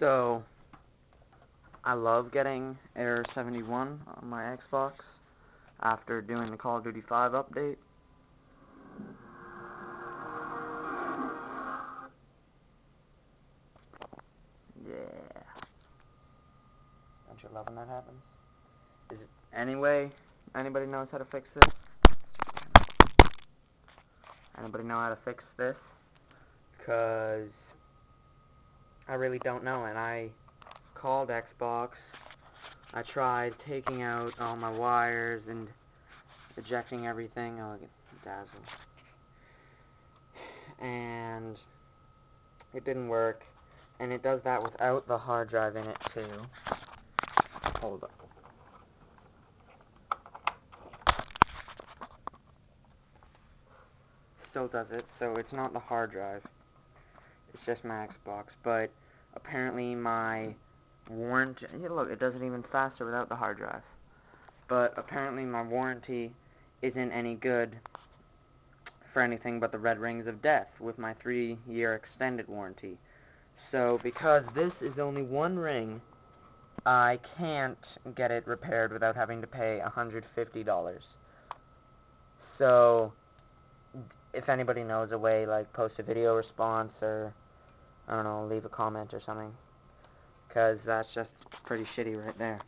So, I love getting Error 71 on my Xbox after doing the Call of Duty 5 update. Yeah. Don't you love when that happens? Is it anyway? Anybody knows how to fix this? Anybody know how to fix this? Because I really don't know, and I called Xbox. I tried taking out all my wires and ejecting everything. Oh, look at Dazzle. And it didn't work. And it does that without the hard drive in it, too. Hold up. Still does it, so it's not the hard drive. It's just my Xbox, but apparently my warranty... Yeah, look, it does it even faster without the hard drive. But apparently my warranty isn't any good for anything but the red rings of death with my 3-year extended warranty. So because this is only one ring, I can't get it repaired without having to pay $150. So... if anybody knows a way, like, post a video response or, I don't know, leave a comment or something. Because that's just pretty shitty right there.